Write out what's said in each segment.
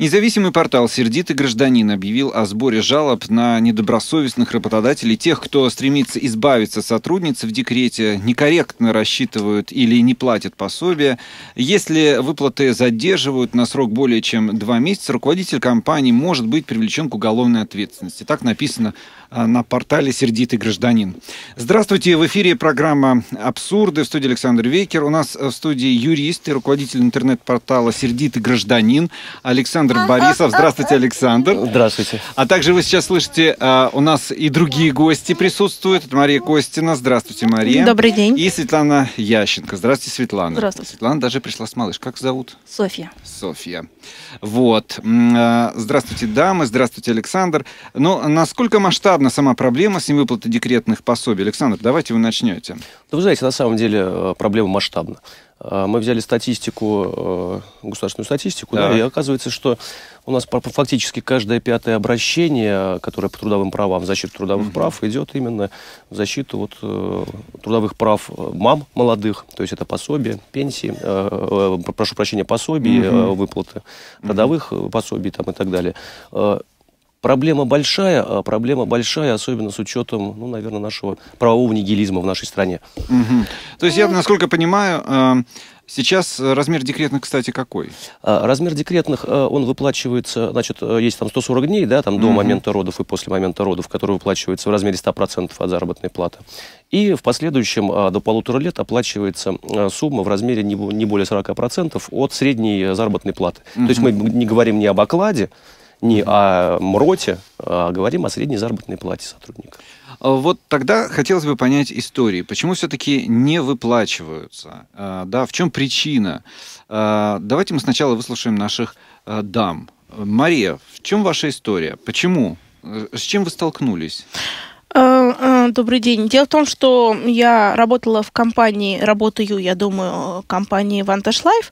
Независимый портал «Сердитый гражданин» объявил о сборе жалоб на недобросовестных работодателей, тех, кто стремится избавиться от сотрудницы в декрете, некорректно рассчитывают или не платят пособия. Если выплаты задерживают на срок более чем 2 месяца, руководитель компании может быть привлечен к уголовной ответственности. Так написано на портале «Сердитый гражданин». Здравствуйте, в эфире программа «Абсурды». В студии Александр Веккер. У нас в студии юрист и руководитель интернет-портала «Сердитый гражданин» Александр Борисов. Здравствуйте, Александр. Здравствуйте. А также вы сейчас слышите, у нас и другие гости присутствуют. Это Мария Костина. Здравствуйте, Мария. Добрый день. И Светлана Ященко. Здравствуйте, Светлана. Здравствуйте. Светлана даже пришла с малышкой. Как зовут? Софья. Софья. Вот. Здравствуйте, дамы. Здравствуйте, Александр. Но насколько масштабна сама проблема с невыплатой декретных пособий? Александр, давайте вы начнете. Да вы знаете, на самом деле проблема масштабна. Мы взяли статистику, государственную статистику, да. Да, и оказывается, что у нас фактически каждое 5-е обращение, которое по трудовым правам, в защиту трудовых прав, идет именно в защиту трудовых прав мам молодых, то есть это пособие, пенсии, прошу прощения, пособий, выплаты родовых пособий там, и так далее. Проблема большая, особенно с учетом, ну, наверное, нашего правового нигилизма в нашей стране. То есть я, насколько понимаю, сейчас размер декретных, кстати, какой? Размер декретных, он выплачивается, значит, есть там 140 дней, да, там до момента родов и после момента родов, который выплачивается в размере 100% от заработной платы. И в последующем до 1,5 лет оплачивается сумма в размере не более 40% от средней заработной платы. То есть мы не говорим не об окладе, не о МРОТе, а говорим о средней заработной плате сотрудника. Вот тогда хотелось бы понять истории. Почему все-таки не выплачиваются? Да, в чем причина? Давайте мы сначала выслушаем наших дам. Мария, в чем ваша история? Почему? С чем вы столкнулись? Добрый день. Дело в том, что я работала в компании, работаю, я думаю, в компании Vantage Life.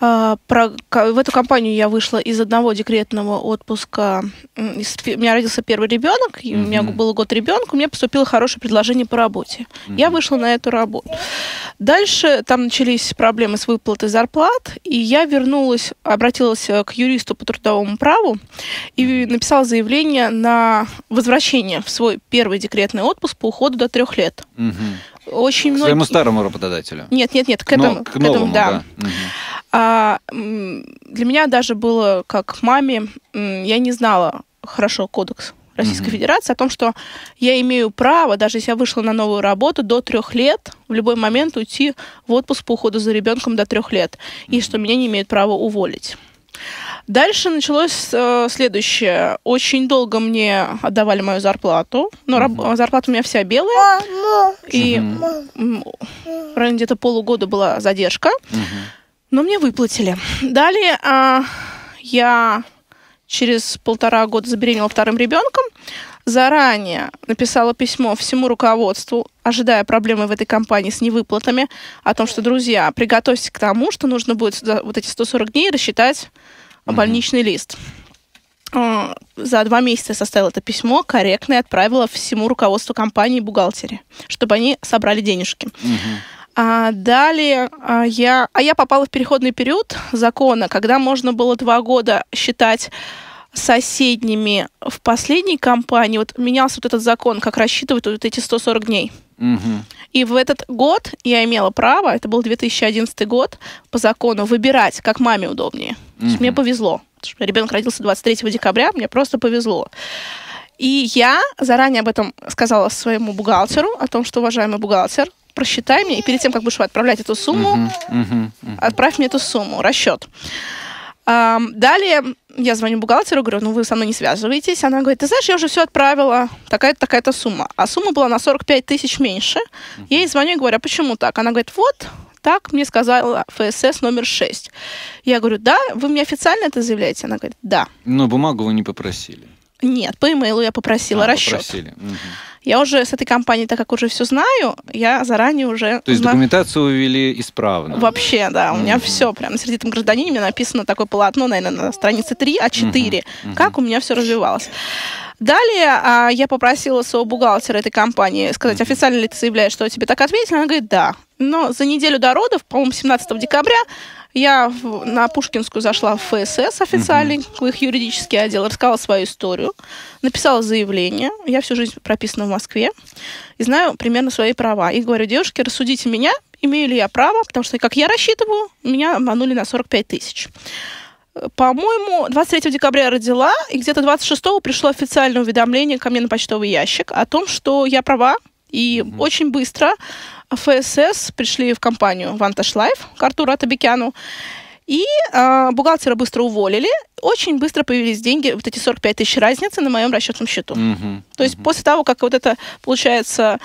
В эту компанию я вышла из одного декретного отпуска. У меня родился первый ребенок, у меня был год ребенка, мне поступило хорошее предложение по работе. Я вышла на эту работу. Дальше там начались проблемы с выплатой зарплат, и я вернулась, обратилась к юристу по трудовому праву и написала заявление на возвращение в свой первый декретный отпуск по уходу до 3 лет. Очень многие... К своему старому работодателю? Нет, нет, нет, к этому, да. Для меня даже было, как маме, я не знала хорошо кодекс Российской Федерации о том, что я имею право, даже если я вышла на новую работу, до 3 лет в любой момент уйти в отпуск по уходу за ребенком до 3 лет, и что меня не имеют права уволить. Дальше началось следующее. Очень долго мне отдавали мою зарплату. Но зарплата у меня вся белая. И в районе где-то полугода была задержка. Но мне выплатили. Далее я через 1,5 года забеременела 2-м ребенком. Заранее написала письмо всему руководству, ожидая проблемы в этой компании с невыплатами, о том, что, друзья, приготовьтесь к тому, что нужно будет за вот эти 140 дней рассчитать больничный лист. За 2 месяца составила это письмо, корректно, и отправила всему руководству компании и бухгалтерии, чтобы они собрали денежки. Далее я попала в переходный период закона, когда можно было 2 года считать соседними. В последней компании вот менялся вот этот закон, как рассчитывают вот эти 140 дней. И в этот год я имела право, это был 2011 год, по закону выбирать, как маме удобнее. То есть мне повезло. Ребенок родился 23 декабря, мне просто повезло. И я заранее об этом сказала своему бухгалтеру, о том, что, уважаемый бухгалтер, просчитай мне, и перед тем, как будешь отправлять эту сумму, отправь мне эту сумму, расчет. Далее я звоню бухгалтеру, говорю, ну вы со мной не связываетесь. Она говорит, ты знаешь, я уже все отправила, такая-то, такая-то сумма. А сумма была на 45 тысяч меньше. Я ей звоню и говорю, а почему так? Она говорит, вот так мне сказала ФСС номер 6. Я говорю, да, вы мне официально это заявляете? Она говорит, да. Но бумагу вы не попросили? Нет, по имейлу я попросила расчет. Попросили. Я уже с этой компанией, так как уже все знаю, я заранее уже... То есть документацию вы вели исправно? Вообще, да. У меня все прям на «Сердитом гражданине» у меня написано такое полотно, наверное, на странице 3, А4. Как у меня все развивалось. Далее я попросила своего бухгалтера этой компании сказать, официально ли ты заявляешь, что тебе так ответили? Она говорит, да. Но за неделю до родов, по-моему, 17 декабря, Я на Пушкинскую зашла в ФСС официальный, в их юридический отдел, рассказала свою историю, написала заявление. Я всю жизнь прописана в Москве и знаю примерно свои права. И говорю: девушки, рассудите меня, имею ли я право, потому что, как я рассчитываю, меня обманули на 45 тысяч. По-моему, 23 декабря я родила, и где-то 26-го пришло официальное уведомление ко мне на почтовый ящик о том, что я права, и очень быстро ФСС пришли в компанию Vantage Life к Артуру Атабекяну, и бухгалтера быстро уволили. Очень быстро появились деньги, вот эти 45 тысяч разницы на моем расчетном счету. То есть после того, как вот это, получается,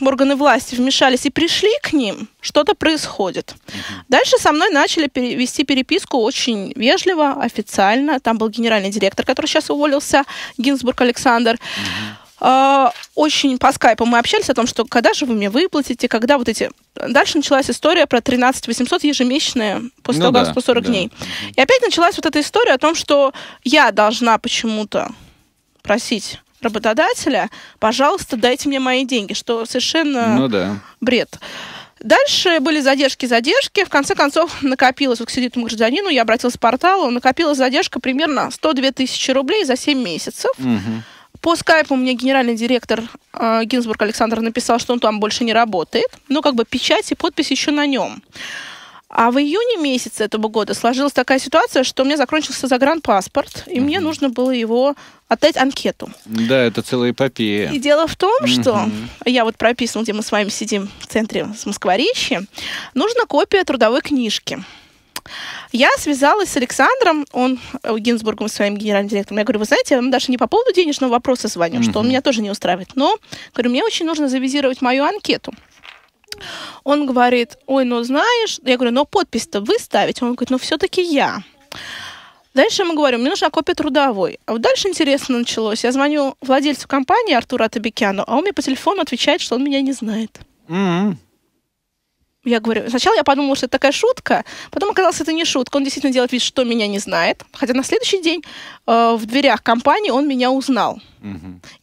органы власти вмешались и пришли к ним, что-то происходит. Дальше со мной начали вести переписку очень вежливо, официально. Там был генеральный директор, который сейчас уволился, Гинзбург Александр. Очень по скайпу мы общались о том, что когда же вы мне выплатите, когда вот эти... Дальше началась история про 13 800 ежемесячные после того, как 140 дней. И опять началась вот эта история о том, что я должна почему-то просить работодателя: пожалуйста, дайте мне мои деньги, что совершенно бред. Дальше были задержки. В конце концов, накопилось, вот к сердитому гражданину я обратилась к порталу, накопилась задержка примерно 102 тысячи рублей за 7 месяцев. По скайпу мне генеральный директор Гинзбург Александр написал, что он там больше не работает, но как бы печать и подпись еще на нем. А в июне месяце этого года сложилась такая ситуация, что у меня закончился загранпаспорт, и мне нужно было его отдать анкету. Да, это целая эпопея. И дело в том, что я вот прописана, где мы с вами сидим в центре с Москворечья, нужна копия трудовой книжки. Я связалась с Александром, он Гинзбургом, своим генеральным директором. Я говорю: вы знаете, я вам даже не по поводу денежного вопроса звоню, что он меня тоже не устраивает, но, говорю, мне очень нужно завизировать мою анкету. Он говорит: ой, ну знаешь, я говорю: но подпись-то вы ставите. Он говорит: ну все-таки я. Дальше мы говорим: мне нужна копия трудовой. А вот дальше интересно началось. Я звоню владельцу компании Артуру Атабекяну, а он мне по телефону отвечает, что он меня не знает. Я говорю, сначала я подумала, что это такая шутка, потом оказалось, это не шутка. Он действительно делает вид, что меня не знает. Хотя на следующий день в дверях компании он меня узнал.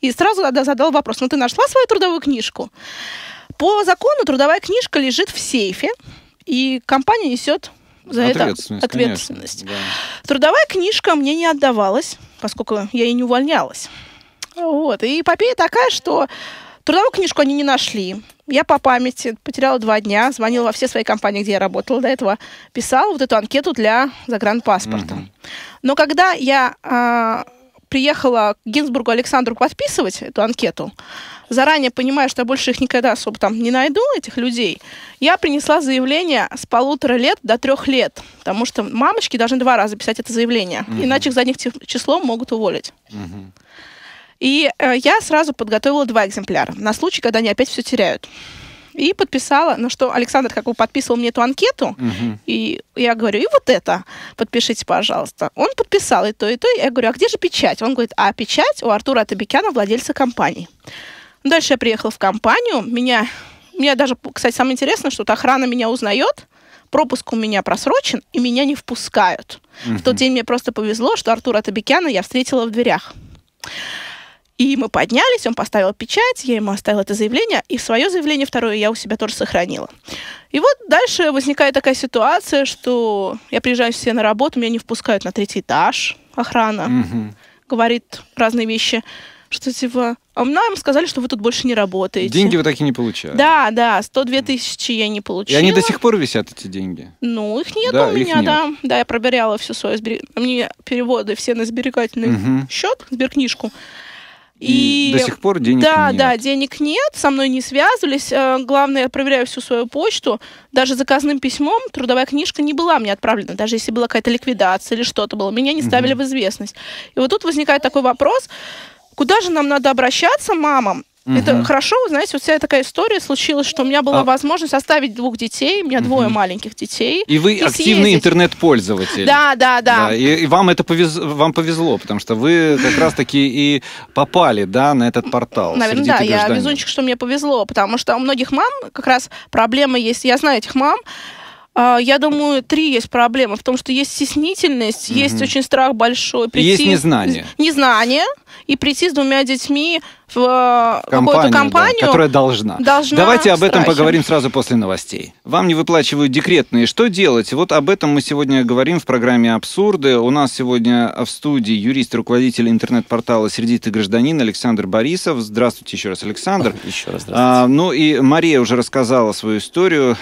И сразу задал вопрос: ну ты нашла свою трудовую книжку? По закону трудовая книжка лежит в сейфе, и компания несет за это ответственность. Трудовая книжка мне не отдавалась, поскольку я и не увольнялась. Вот. И эпопея такая, что трудовую книжку они не нашли. Я по памяти потеряла 2 дня, звонила во все свои компании, где я работала до этого, писала вот эту анкету для загранпаспорта. Но когда я приехала к Гинзбургу Александру подписывать эту анкету, заранее понимая, что я больше их никогда особо там не найду, этих людей, я принесла заявление с 1,5 лет до 3 лет, потому что мамочки должны 2 раза писать это заявление, иначе их задним числом могут уволить. И я сразу подготовила 2 экземпляра на случай, когда они опять все теряют. И подписала, на что Александр как бы подписывал мне эту анкету, и я говорю: и вот это подпишите, пожалуйста. Он подписал и то, и то. Я говорю: а где же печать? Он говорит: а печать у Артура Атабекяна, владельца компании. Дальше я приехала в компанию. Меня даже, кстати, самое интересное, что охрана меня узнает, пропуск у меня просрочен, и меня не впускают. В тот день мне просто повезло, что Артура Атабекяна я встретила в дверях. И мы поднялись, он поставил печать, я ему оставила это заявление, и свое заявление второе я у себя тоже сохранила. И вот дальше возникает такая ситуация, что я приезжаю все на работу, меня не впускают на 3-й этаж, охрана говорит разные вещи, что типа: а нам сказали, что вы тут больше не работаете. Деньги вы такие не получали. Да, 102 тысячи я не получила. И они до сих пор висят, эти деньги? Ну, их нет у меня, нет. Да, я проверяла все свое, мне переводы все на сберегательный счет, сберкнижку. И до сих пор денег нет. Да, денег нет, со мной не связывались. Главное, я проверяю всю свою почту. Даже заказным письмом трудовая книжка не была мне отправлена. Даже если была какая-то ликвидация или что-то было, меня не ставили в известность. И вот тут возникает такой вопрос: куда же нам надо обращаться, мамам? Это хорошо, вы знаете, вот вся такая история случилась, что у меня была возможность оставить 2 детей, у меня 2 маленьких детей. И вы активный интернет-пользователь. Да. И вам это повезло, потому что вы как раз-таки и попали, на этот портал. Наверное, да, я везунчик, что мне повезло, потому что у многих мам как раз проблема есть, я знаю этих мам, Я думаю, три есть проблемы. В том, что есть стеснительность, есть очень страх большой. Есть незнание. Незнание. И прийти с двумя детьми в какую-то компанию, да, которая должна. Давайте об этом поговорим сразу после новостей. Вам не выплачивают декретные. Что делать? Вот об этом мы сегодня говорим в программе «Абсурды». У нас сегодня в студии юрист, руководитель интернет-портала «Сердитый гражданин» Александр Борисов. Здравствуйте еще раз, Александр. Еще раз здравствуйте. Ну и Мария уже рассказала свою историю,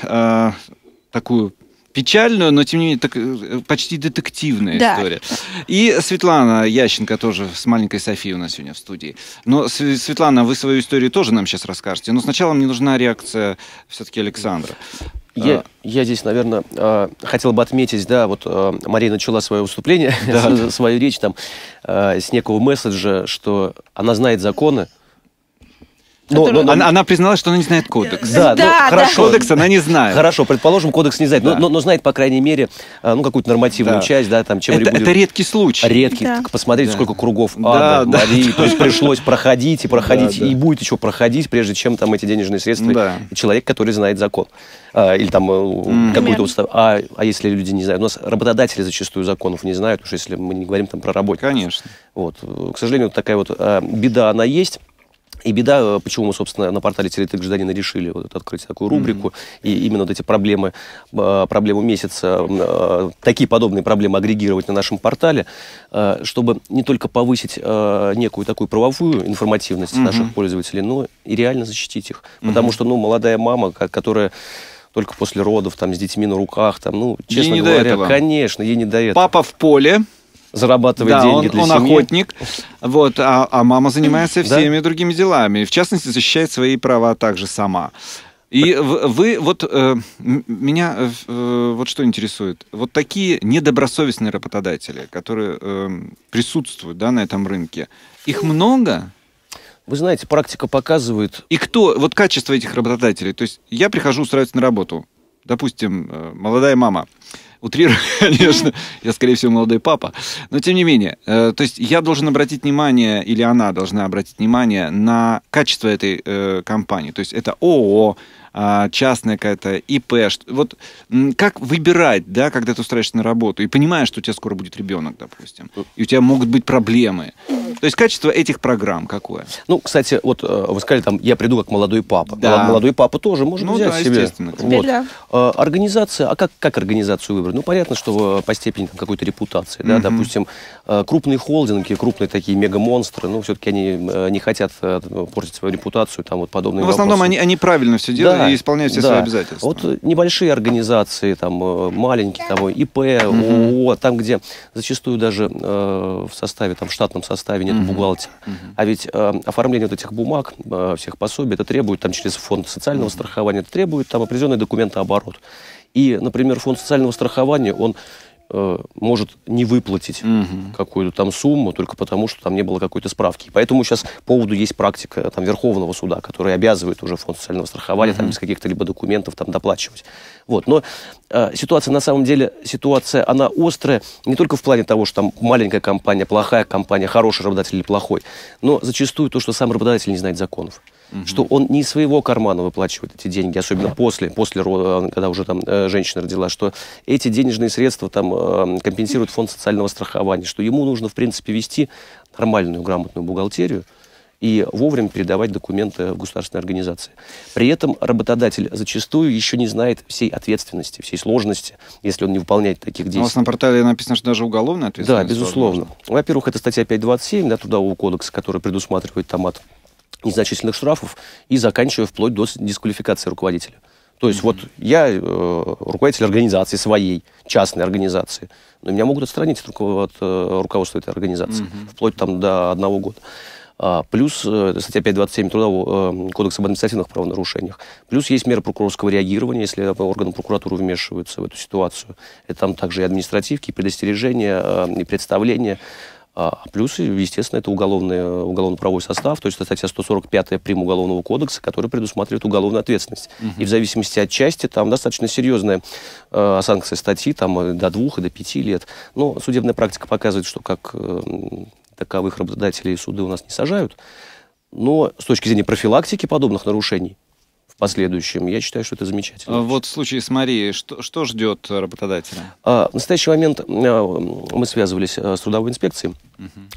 такую печальную, но тем не менее почти детективная, да, история. И Светлана Ященко тоже с маленькой Софией у нас сегодня в студии. Но, Светлана, вы свою историю тоже нам сейчас расскажете. Но сначала мне нужна реакция все-таки Александра. Я здесь, наверное, хотел бы отметить, да, вот Мария начала свое выступление, да, свою речь там с некого месседжа, что она знает законы. Но, она призналась, что она не знает кодекс. Хорошо. Кодекс она не знает. Хорошо, предположим, кодекс не знает, да, но знает, по крайней мере, ну, какую-то нормативную, да, часть, да, там, чем это редкий случай. Редкий. Да. Посмотрите, да, сколько кругов ада, да, Марии. Да. То есть пришлось проходить и проходить, да, и будет еще проходить, прежде чем там эти денежные средства, да, человек, который знает закон. Или там какую-то устав. А если люди не знают? У нас работодатели зачастую законов не знают, потому что если мы не говорим там про работников. Конечно. Вот. К сожалению, вот такая вот беда, она есть. И беда, почему мы, собственно, на портале «Сердитый гражданин» решили вот открыть такую рубрику, и именно вот эти проблемы месяца, такие подобные проблемы агрегировать на нашем портале, чтобы не только повысить некую такую правовую информативность наших пользователей, но и реально защитить их. Потому что, ну, молодая мама, которая только после родов, там, с детьми на руках, там, ну, честно говоря, конечно, ей не до этого. Папа в поле. Зарабатывает, да, деньги для семьи. Он охотник, вот, а мама занимается всеми, да, другими делами. В частности, защищает свои права также сама. И вы, вот, меня вот что интересует. Вот такие недобросовестные работодатели, которые присутствуют, да, на этом рынке, их много? Вы знаете, практика показывает... И кто, вот качество этих работодателей, то есть я прихожу устраиваться на работу, допустим, молодая мама, утрирую, конечно, я, скорее всего, молодой папа, но тем не менее, то есть я должен обратить внимание, или она должна обратить внимание на качество этой компании, то есть это ООО, частная какая-то ИП, вот как выбирать, да, когда ты устраиваешься на работу и понимаешь, что у тебя скоро будет ребенок, допустим, и у тебя могут быть проблемы, то есть качество этих программ какое? Ну, кстати, вот вы сказали, там, я приду как молодой папа, да, молодой папа тоже может, ну, взять, да, себе, естественно, вот, да, организация, а как организацию выбрать? Ну, понятно, что по степени какой-то репутации, да, допустим, крупные холдинги, крупные такие мега-монстры, ну, все-таки они не хотят портить свою репутацию, там, вот, подобные, ну, в основном они правильно все делают, да, и исполняют все, да, свои обязательства. Вот небольшие организации, там, маленькие, там, ИП, ООО, там, где зачастую даже в составе, там, в штатном составе нет бухгалтера. А ведь оформление вот этих бумаг, всех пособий, это требует, там, через фонд социального страхования, это требует, там, определенный документооборот. И, например, фонд социального страхования, он может не выплатить какую-то там сумму только потому, что там не было какой-то справки. Поэтому сейчас по поводу есть практика там Верховного суда, который обязывает уже фонд социального страхования там, без каких-то либо документов там доплачивать. Вот. Но ситуация, на самом деле, ситуация, она острая не только в плане того, что там маленькая компания, плохая компания, хороший работодатель или плохой, но зачастую то, что сам работодатель не знает законов. Что он не из своего кармана выплачивает эти деньги, особенно после рода, когда уже там женщина родила, что эти денежные средства там компенсирует фонд социального страхования, что ему нужно, в принципе, вести нормальную, грамотную бухгалтерию и вовремя передавать документы в государственные организации. При этом работодатель зачастую еще не знает всей ответственности, всей сложности, если он не выполняет таких действий. У вас на портале написано, что даже уголовная ответственность. Да, безусловно. Во-первых, это статья 527, да, Трудового кодекса, которая предусматривает там от незначительных штрафов и заканчивая вплоть до дисквалификации руководителя. То есть вот я руководитель организации своей, частной организации, но меня могут отстранить от руководства этой организации, вплоть там до 1 года. Плюс статья 527 Трудового кодекса об административных правонарушениях. Плюс есть меры прокурорского реагирования, если органы прокуратуры вмешиваются в эту ситуацию. Это там также и административки, и предостережения, и представления. Плюс, естественно, это уголовно-правовой состав, то есть статья 145 прим. Уголовного кодекса, которая предусматривает уголовную ответственность. И в зависимости от части, там достаточно серьезная санкция статьи, там до 2 и до 5 лет. Но судебная практика показывает, что как таковых работодателей суды у нас не сажают. Но с точки зрения профилактики подобных нарушений, в последующем, я считаю, что это замечательно. Вот в случае с Марией, что ждет работодателя? В настоящий момент мы связывались с трудовой инспекцией,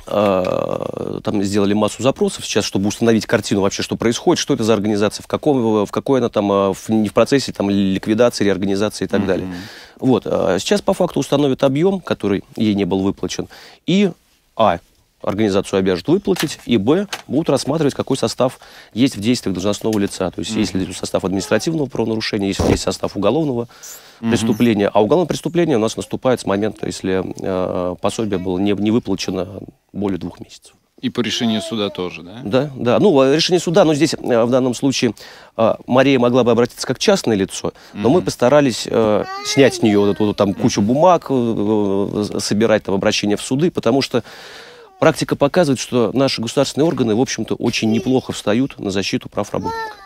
там сделали массу запросов сейчас, чтобы установить картину вообще, что происходит, что это за организация, в какой она там, не в процессе там, ликвидации, реорганизации и так далее. Вот. Сейчас по факту установят объем, который ей не был выплачен, и организацию обяжут выплатить, и б, будут рассматривать, какой состав есть в действиях должностного лица. То есть есть ли состав административного правонарушения, есть ли состав уголовного преступления. А уголовное преступление у нас наступает с момента, если пособие было не выплачено более 2 месяцев. И по решению суда тоже, да? Да, да. Ну, решение суда, но здесь в данном случае Мария могла бы обратиться как частное лицо, но мы постарались снять с нее вот эту там кучу бумаг, собирать там обращения в суды, потому что практика показывает, что наши государственные органы, в общем-то, очень неплохо встают на защиту прав работника.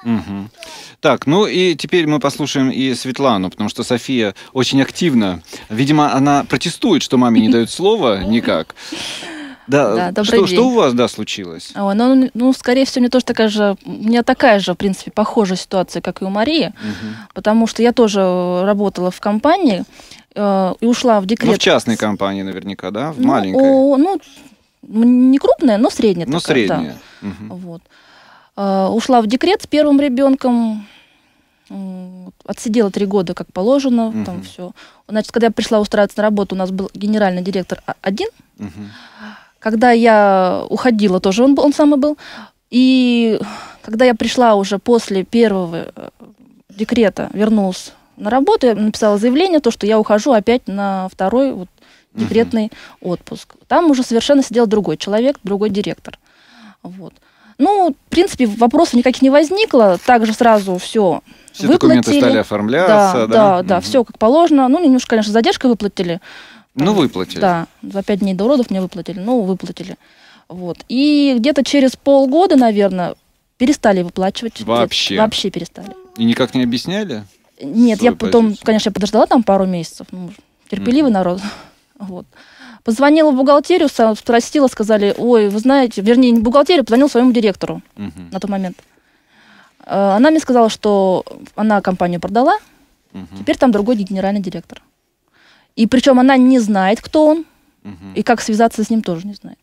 Так, ну и теперь мы послушаем и Светлану, потому что София очень активна. Видимо, она протестует, что маме не дают слова никак. Да, да, что у вас, да, случилось? Ну, скорее всего, у меня такая же, в принципе, похожая ситуация, как и у Марии, потому что я тоже работала в компании и ушла в декрет. Ну, в частной компании наверняка, да? В маленькой? Не крупная, но средняя. Ну, средняя. Да. Вот. Ушла в декрет с первым ребенком, отсидела 3 года, как положено, там все. Значит, когда я пришла устраиваться на работу, у нас был генеральный директор один. Когда я уходила, тоже он самый был. И когда я пришла уже после первого декрета, вернулась на работу, я написала заявление, то, что я ухожу опять на второй вот декретный отпуск. Там уже совершенно сидел другой человек, другой директор. Вот. Ну, в принципе, вопросов никаких не возникло. Также сразу все выплатили. Документы стали оформляться. Да, да, да, все как положено. Ну, немножко, конечно, задержка выплатили. Ну, выплатили. Да, за 5 дней до родов мне выплатили, но выплатили. Вот. И где-то через полгода, наверное, перестали выплачивать. Вообще? Вообще перестали. И никак не объясняли? Нет, я потом, конечно, я подождала там пару месяцев. Ну, терпеливый народ. Вот. Позвонила в бухгалтерию, спросила, сказали, ой, вы знаете, вернее, не в бухгалтерию, позвонила своему директору на тот момент. Она мне сказала, что она компанию продала, теперь там другой генеральный директор. И причем она не знает, кто он, и как связаться с ним тоже не знает.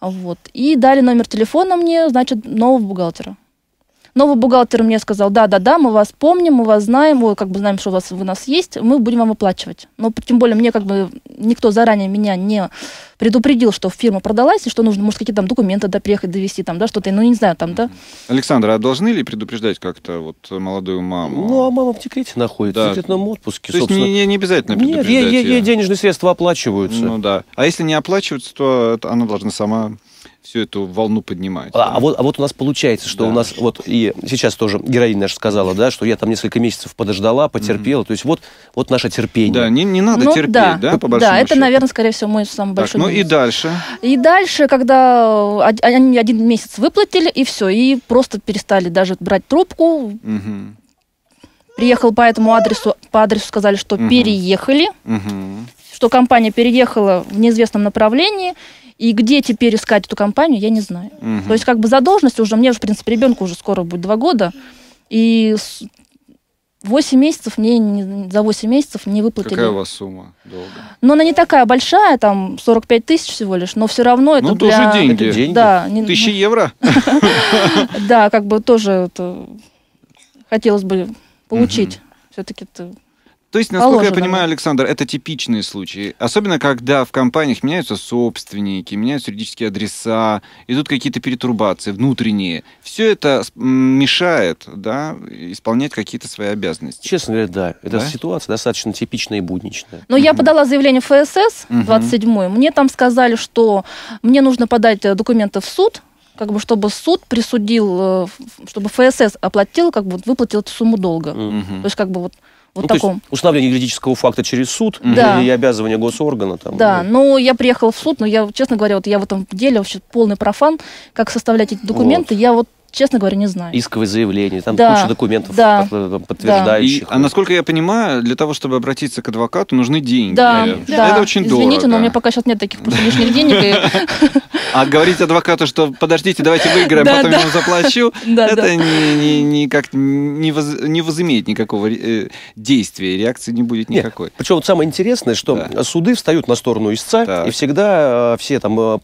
Вот. И дали номер телефона мне, значит, нового бухгалтера. Новый бухгалтер мне сказал, да-да-да, мы вас помним, мы вас знаем, мы как бы знаем, что у нас есть, мы будем вам оплачивать. Но тем более мне как бы никто заранее меня не предупредил, что фирма продалась, и что нужно, может, какие-то там документы приехать, довести, там, да, что-то, ну, не знаю, там, да. Александр, а должны ли предупреждать как-то вот молодую маму? Ну, а мама в декрете находится, да, в декретном отпуске, то собственно. Есть не обязательно предупреждать? Нет, ей денежные средства оплачиваются. Ну, да. А если не оплачиваются, то она должна сама всю эту волну поднимать. А вот у нас получается, что да, у нас вот и сейчас тоже героиня наша сказала, да, что я там несколько месяцев подождала, потерпела, то есть вот наше терпение. Да, не надо терпеть, да, по большому счету. Это, наверное, скорее всего, мой самый большой минус. Ну и дальше? И дальше, когда они 1 месяц выплатили, и все, и просто перестали даже брать трубку. Приехал по этому адресу, сказали, что переехали, что компания переехала в неизвестном направлении. И где теперь искать эту компанию, я не знаю. То есть как бы задолженность уже, мне уже, в принципе, ребенку уже скоро будет 2 года, и 8 месяцев мне, за 8 месяцев не выплатили. Какая у вас сумма долга? Но она не такая большая, там 45 тысяч всего лишь, но все равно это для... тоже деньги. Да, 1000 евро? Да, как бы тоже хотелось бы получить. Все-таки это... То есть, насколько я понимаю, Александр, это типичные случаи. Особенно, когда в компаниях меняются собственники, меняются юридические адреса, идут какие-то перетурбации внутренние. Все это мешает, да, исполнять какие-то свои обязанности. Честно говоря, да. Эта ситуация достаточно типичная и будничная. Но я подала заявление в ФСС 27-й. Мне там сказали, что мне нужно подать документы в суд, как бы, чтобы суд присудил, чтобы ФСС оплатил, как бы выплатил эту сумму долга. То есть, как бы вот... Вот ну, таком. Установление юридического факта через суд и обязывание госоргана. Там, да, ну я приехала в суд, но я, честно говоря, вот я в этом деле вообще полный профан, как составлять эти документы. Вот. Я вот честно говоря, не знаю. Исковые заявления, там куча документов подтверждающих. А насколько я понимаю, для того, чтобы обратиться к адвокату, нужны деньги. Это очень дорого. Извините, но у меня пока сейчас нет таких просто лишних денег. А говорить адвокату, что подождите, давайте выиграем, потом я вам заплачу, это не возымеет никакого действия, реакции не будет никакой. Причем самое интересное, что суды встают на сторону истца, и всегда все там, в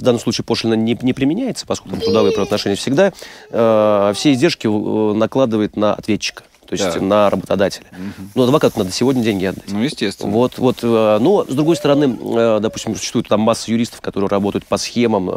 данном случае пошлина не применяется, поскольку трудовые правоотношения, всегда все издержки накладывает на ответчика. То есть на работодателя. Но адвокату надо сегодня деньги отдать. Ну, естественно. Но, с другой стороны, допустим, существует там масса юристов, которые работают по схемам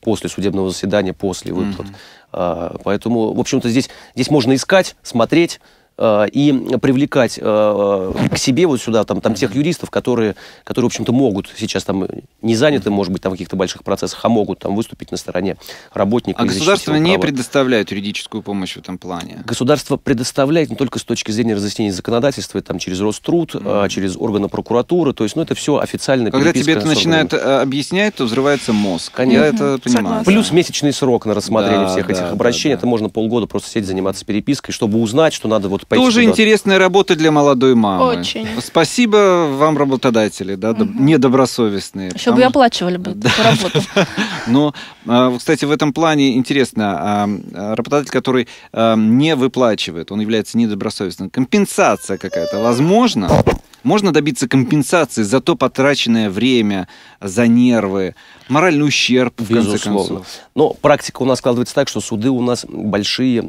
после судебного заседания, после выплат. Поэтому, в общем-то, здесь можно искать, смотреть и привлекать к себе вот сюда там тех юристов, которые в общем-то могут сейчас там не заняты, может быть, там в каких-то больших процессах, а могут там выступить на стороне работника. А государство не предоставляет юридическую помощь в этом плане? Государство предоставляет не только с точки зрения разъяснения законодательства, там через Роструд, через органы прокуратуры, то есть, ну, это все официально. Когда тебе это начинают объяснять, то взрывается мозг. Конечно. Я это понимаю. Плюс месячный срок на рассмотрение всех этих обращений, это можно полгода просто сидеть заниматься перепиской, чтобы узнать, что надо вот. Тоже интересная работа для молодой мамы. Очень. Спасибо вам, работодатели, недобросовестные. Еще бы оплачивали бы эту работу. Ну, кстати, в этом плане интересно, работодатель, который не выплачивает, он является недобросовестным. Компенсация какая-то возможна? Можно добиться компенсации за то потраченное время, за нервы, моральный ущерб, в конце концов? Но практика у нас складывается так, что суды у нас большой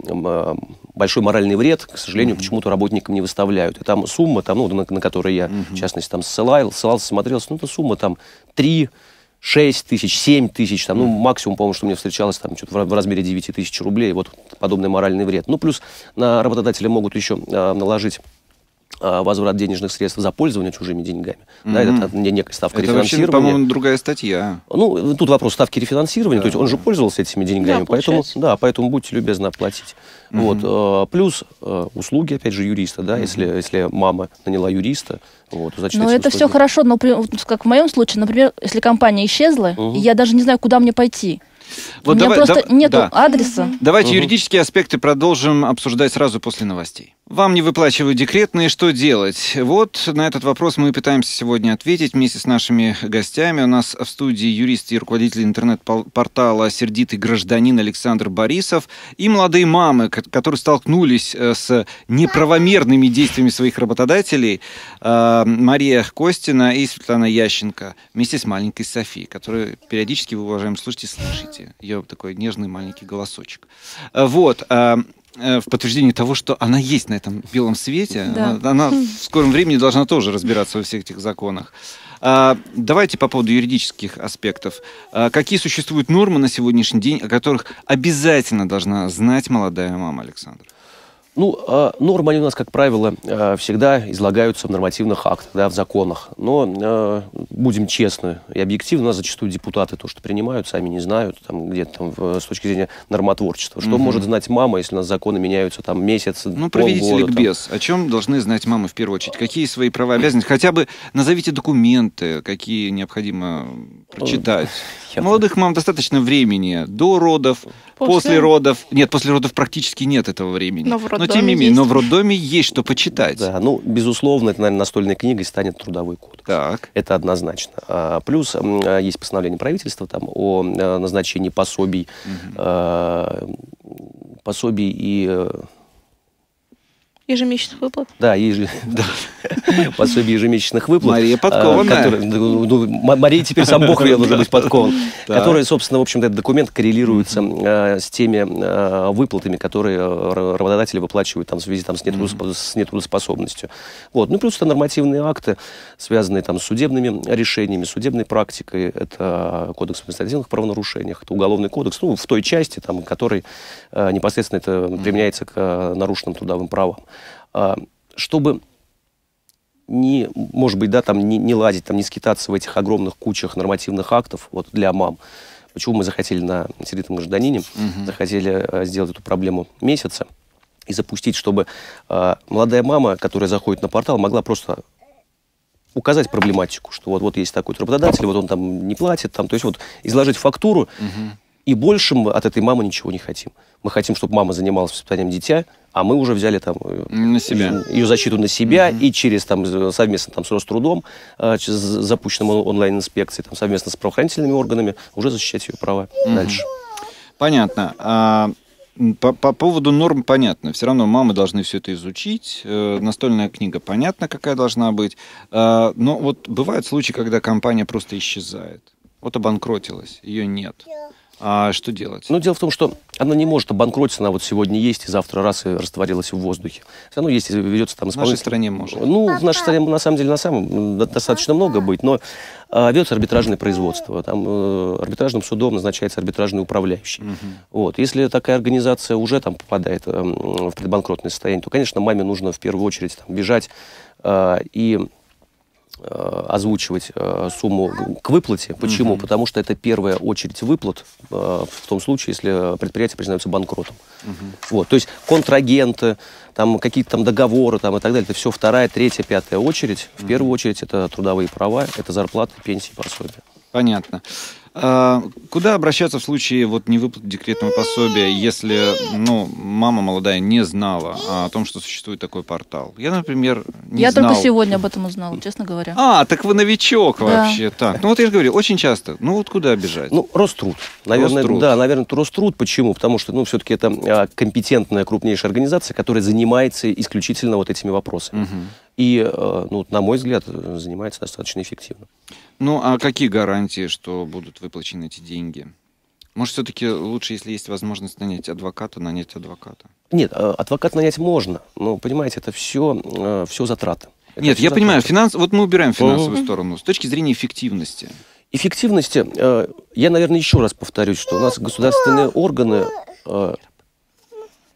моральный вред, к сожалению, почему-то работникам не выставляют. И там сумма, там, ну, на которую я, в частности, там ссылался, смотрелся, ну, это сумма там 3–6 тысяч, 7 тысяч, там, ну, максимум, по-моему, что мне встречалось, там, что-то в размере 9 тысяч рублей, вот подобный моральный вред. Ну, плюс на работодателя могут еще наложить возврат денежных средств за пользование чужими деньгами. Да, это некая ставка рефинансирования. Это, по-моему, другая статья. Ну, тут вопрос ставки рефинансирования, то есть он же пользовался этими деньгами, поэтому будьте любезны оплатить. Вот. Плюс услуги, опять же, юриста, да, если мама наняла юриста, вот, значит, но это все хорошо, но как в моем случае, например, если компания исчезла, я даже не знаю, куда мне пойти. Вот у меня просто нет адреса. Давайте юридические аспекты продолжим обсуждать сразу после новостей. Вам не выплачивают декретные, что делать? Вот на этот вопрос мы пытаемся сегодня ответить вместе с нашими гостями. У нас в студии юрист и руководитель интернет-портала «Сердитый гражданин» Александр Борисов и молодые мамы, которые столкнулись с неправомерными действиями своих работодателей, Мария Костина и Светлана Ященко, вместе с маленькой Софией, которую периодически вы, уважаемые слушатели, слышите. Ее такой нежный маленький голосочек. Вот. В подтверждении того, что она есть на этом белом свете. Да. Она в скором времени должна тоже разбираться во всех этих законах. Давайте по поводу юридических аспектов. Какие существуют нормы на сегодняшний день, о которых обязательно должна знать молодая мама, Александр? Ну, нормы, они у нас, как правило, всегда излагаются в нормативных актах, да, в законах. Но будем честны и объективны, у нас зачастую депутаты то, что принимают, сами не знают, там, где-то там, с точки зрения нормотворчества. Что может знать мама, если у нас законы меняются там месяц, ну, проведите ликбез. О чем должны знать мамы в первую очередь? Какие свои права и обязанности? Хотя бы назовите документы, какие необходимо прочитать. Молодых мам достаточно времени до родов, после родов. Нет, после родов практически нет этого времени. Но тем не менее, но в роддоме есть что почитать. Да, ну, безусловно, это, наверное, настольной книгой станет трудовой кодекс. Так. Это однозначно. Плюс есть постановление правительства там о назначении пособий, пособий и... Ежемесячных выплат? Да, пособие ежемесячных выплат. Мария подкованная. Мария теперь сам Бог велел уже быть подкован. Который, собственно, в общем-то, этот документ коррелируется с теми выплатами, которые работодатели выплачивают там в связи там с нетрудоспособностью. Вот. Ну, плюс это нормативные акты, связанные там с судебными решениями, судебной практикой. Это кодекс об административных правонарушениях, это уголовный кодекс, ну, в той части, там, который непосредственно это применяется к нарушенным трудовым правам. Чтобы не, может быть, да, там не лазить, там не скитаться в этих огромных кучах нормативных актов, вот, для мам. Почему мы захотели на «Сердитом гражданине», захотели сделать эту проблему месяца и запустить, чтобы молодая мама, которая заходит на портал, могла просто указать проблематику, что вот есть такой работодатель, вот он там не платит, там, то есть вот изложить фактуру, И больше мы от этой мамы ничего не хотим. Мы хотим, чтобы мама занималась воспитанием дитя, а мы уже взяли там на себя. Ее защиту на себя и через там, совместно там, с Рострудом, запущенным онлайн-инспекцией, там, совместно с правоохранительными органами уже защищать ее права дальше. Понятно. По поводу норм понятно. Все равно мамы должны все это изучить. Настольная книга понятна, какая должна быть. Но вот бывают случаи, когда компания просто исчезает. Вот обанкротилась, ее нет. А что делать? Ну, дело в том, что она не может обанкротиться, она вот сегодня есть, и завтра раз и растворилась в воздухе. Все равно есть, ведется там... В нашей стране может. Ну, в нашей стране, на самом деле, достаточно много быть, но ведется арбитражное производство. Там арбитражным судом назначается арбитражный управляющий. Вот. Если такая организация уже там попадает в предбанкротное состояние, то, конечно, маме нужно в первую очередь там, бежать и... озвучивать сумму к выплате. Почему? Потому что это первая очередь выплат в том случае, если предприятие признается банкротом. Вот. То есть контрагенты, какие-то там договоры и так далее, это все вторая, третья, пятая очередь. В первую очередь это трудовые права, это зарплаты, пенсии, пособия. Понятно. Куда обращаться в случае вот, невыплаты декретного пособия, если мама молодая не знала о том, что существует такой портал? Я, например, не знал. Только сегодня об этом узнала, честно говоря. А, так вы новичок вообще. Так. Ну вот я же говорю, очень часто. Ну вот куда бежать? Ну, Роструд. Наверное, Роструд. Да, наверное, Роструд. Почему? Потому что, ну, все-таки это компетентная, крупнейшая организация, которая занимается исключительно вот этими вопросами. И, ну, на мой взгляд, занимается достаточно эффективно. Ну, а какие гарантии, что будут выплачены эти деньги? Может, все-таки лучше, если есть возможность нанять адвоката, Нет, адвокат нанять можно, но, понимаете, это все затраты. Это Нет, я понимаю, вот мы убираем финансовую сторону. С точки зрения эффективности. Эффективности, я, наверное, еще раз повторюсь, что у нас государственные органы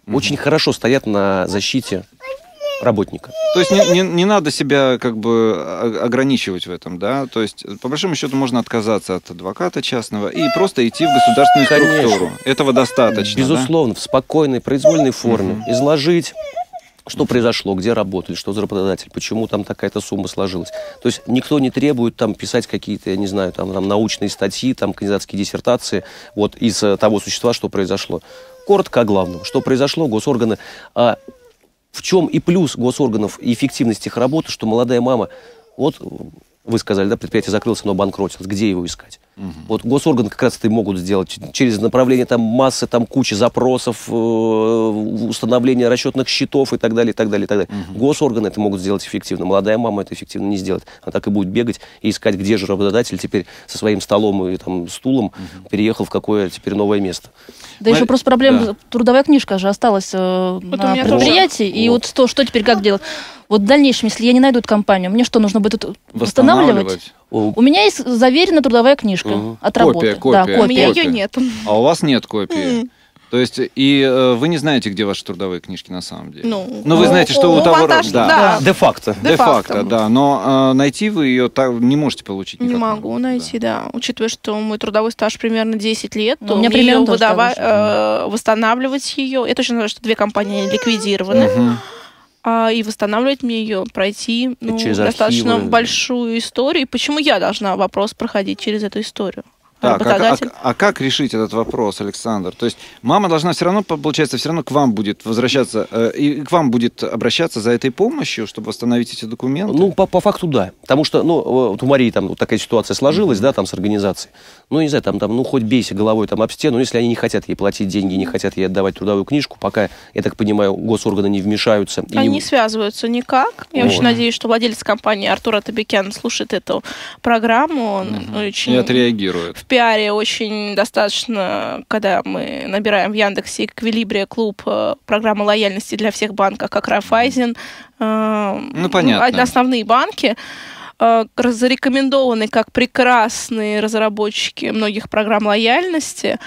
очень хорошо стоят на защите работника. То есть не надо себя как бы ограничивать в этом, да? То есть, по большому счету, можно отказаться от адвоката частного и просто идти в государственную структуру. Этого достаточно. Безусловно, да? В спокойной, произвольной форме изложить, что произошло, где работали, что работодатель, почему там такая-то сумма сложилась. То есть никто не требует там писать какие-то, я не знаю, там научные статьи, там кандидатские диссертации вот из того существа, что произошло. Коротко о главном. Что произошло, госорганы... В чем и плюс госорганов и эффективность их работы, что молодая мама, вот вы сказали, да, предприятие закрылось, оно обанкротилось, где его искать? Вот госорганы как раз это и могут сделать через направление там массы, там кучи запросов, установление расчетных счетов и так далее, и так далее, и так далее. Госорганы это могут сделать эффективно, молодая мама это эффективно не сделает. Она так и будет бегать и искать, где же работодатель теперь со своим столом и там стулом переехал в какое теперь новое место. Да еще просто проблема, трудовая книжка же осталась вот на предприятии, и вот то, что теперь как делать? Вот в дальнейшем, если я не найду эту компанию, мне что, нужно будет восстанавливать? У меня есть заверенная трудовая книжка от работы. Копия. У меня ее нет. А у вас нет копии? То есть, и вы не знаете, где ваши трудовые книжки на самом деле. Ну, но вы знаете, что у того... Де-факто. Де-факто, да. Но найти вы ее не можете получить никак. Не могу найти, да. Учитывая, что мой трудовой стаж примерно 10 лет, то мне примерно восстанавливать ее... Я точно знаю, что две компании ликвидированы. И восстанавливать мне ее, пройти достаточно большую историю. Почему я должна вопрос проходить через эту историю? Так, а как решить этот вопрос, Александр? То есть мама должна все равно, получается, все равно к вам будет возвращаться, и к вам будет обращаться за этой помощью, чтобы восстановить эти документы? Ну, по факту, да. Потому что, ну, вот у Марии там вот такая ситуация сложилась, да, там с организацией. Ну, не знаю, ну, хоть бейся головой там об стену, если они не хотят ей платить деньги, не хотят ей отдавать трудовую книжку, пока, я так понимаю, госорганы не вмешаются. Они не связываются никак. Я очень надеюсь, что владелец компании Артур Атабекян слушает эту программу. Он очень... И отреагирует. В пиаре очень достаточно, когда мы набираем в Яндексе Эквилибрия клуб программы лояльности для всех банков, как Райффайзен, ну, понятно. Основные банки, зарекомендованы как прекрасные разработчики многих программ лояльности.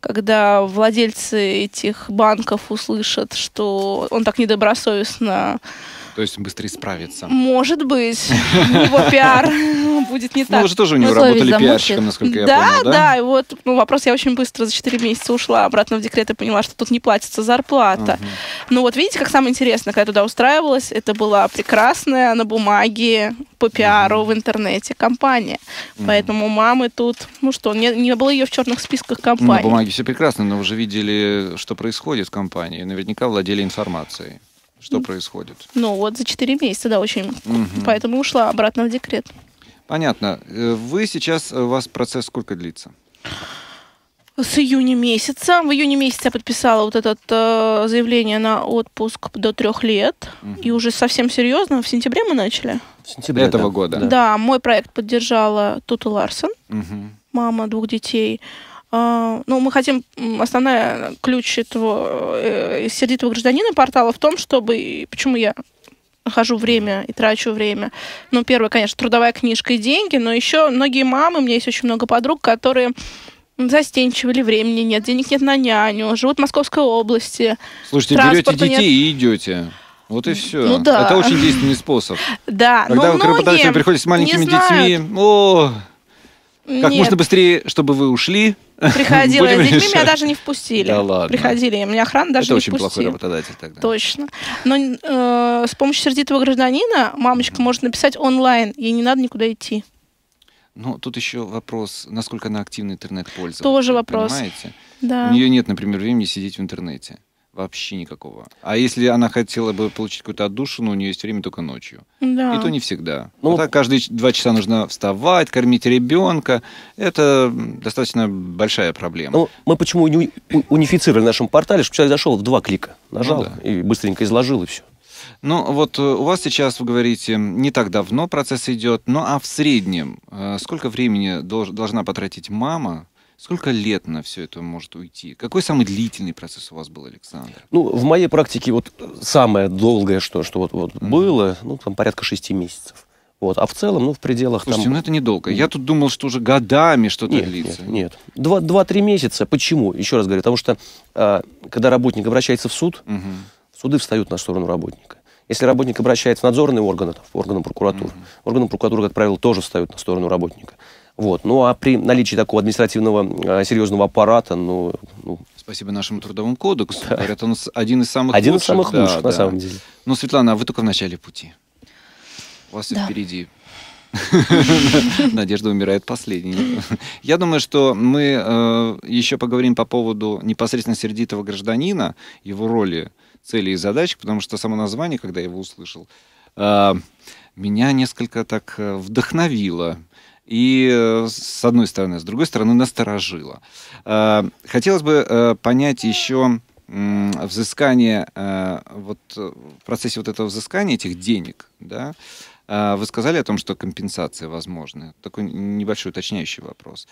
Когда владельцы этих банков услышат, что он так недобросовестно То есть быстрее справиться. Может быть. Его пиар будет не так. Ну, вы же тоже у него работали пиарщиком, насколько я понял, да? Да, и вот вопрос, я очень быстро за 4 месяца ушла обратно в декрет и поняла, что тут не платится зарплата. Ну вот видите, как самое интересное, когда я туда устраивалась, это была прекрасная на бумаге по пиару в интернете компания. Поэтому мамы тут, ну что, не было ее в черных списках компаний. На бумаге все прекрасно, но уже видели, что происходит в компании. Наверняка владели информацией. Что происходит? Ну вот за 4 месяца, да, очень. Поэтому ушла обратно в декрет. Понятно. Вы сейчас, у вас процесс сколько длится? С июня месяца. В июне месяце я подписала вот это заявление на отпуск до 3 лет. И уже совсем серьезно в сентябре мы начали. В сентябре этого года? Да. Да, мой проект поддержала Туту Ларсен, мама 2 детей. Ну, мы хотим, основная ключ этого сердитого гражданина портала в том, чтобы, почему я нахожу время и трачу время. Ну, первое, конечно, трудовая книжка и деньги, но еще многие мамы, у меня есть очень много подруг, которые застенчивы, времени нет, денег нет на няню, живут в Московской области. Слушайте, берете детей и идете. Вот и все. Ну, да. Это очень действенный способ. Да. Когда вы к работодателю приходите с маленькими детьми, как можно быстрее, чтобы вы ушли. Приходила я с детьми, меня даже не впустили. Да ладно. Приходили, меня охрана даже не впустила. Это очень плохой работодатель тогда. Точно. Но с помощью сердитого гражданина мамочка может написать онлайн, ей не надо никуда идти. Ну, тут еще вопрос, насколько она активный интернет-пользователь. Тоже вопрос. Понимаете? Да. У нее нет, например, времени сидеть в интернете. Вообще никакого. А если она хотела бы получить какую-то отдушину, у нее есть время только ночью. Да. И то не всегда. Ну, вот так каждые 2 часа нужно вставать, кормить ребенка. Это достаточно большая проблема. Ну, мы почему унифицировали в нашем портале, чтобы человек зашел в 2 клика. Нажал и быстренько изложил, и все. Ну, вот у вас сейчас, вы говорите, не так давно процесс идет, но а в среднем сколько времени должна потратить мама? Сколько лет на все это может уйти? Какой самый длительный процесс у вас был, Александр? Ну, в моей практике вот самое долгое, что было, ну, там порядка 6 месяцев. Вот. А в целом, ну, в пределах... Слушайте, ну это недолго. Я тут думал, что уже годами что-то длится. Нет, 2-3 месяца. Почему? Еще раз говорю, потому что когда работник обращается в суд, суды встают на сторону работника. Если работник обращается в надзорные органы, в органы прокуратуры, органы прокуратуры, как правило, тоже встают на сторону работника. Вот. Ну, а при наличии такого административного серьезного аппарата, Спасибо нашему трудовому кодексу. Да. Говорят, он один из самых лучших, на самом деле. Ну, Светлана, а вы только в начале пути. У вас все впереди. Надежда умирает последней. Я думаю, что мы еще поговорим по поводу непосредственно сердитого гражданина, его роли, цели и задач, потому что само название, когда я его услышал, меня несколько так вдохновило. И с одной стороны, с другой стороны, насторожило. Хотелось бы понять еще взыскание, вот в процессе вот этого взыскания этих денег, да, вы сказали о том, что компенсации возможны. Такой небольшой уточняющий вопрос.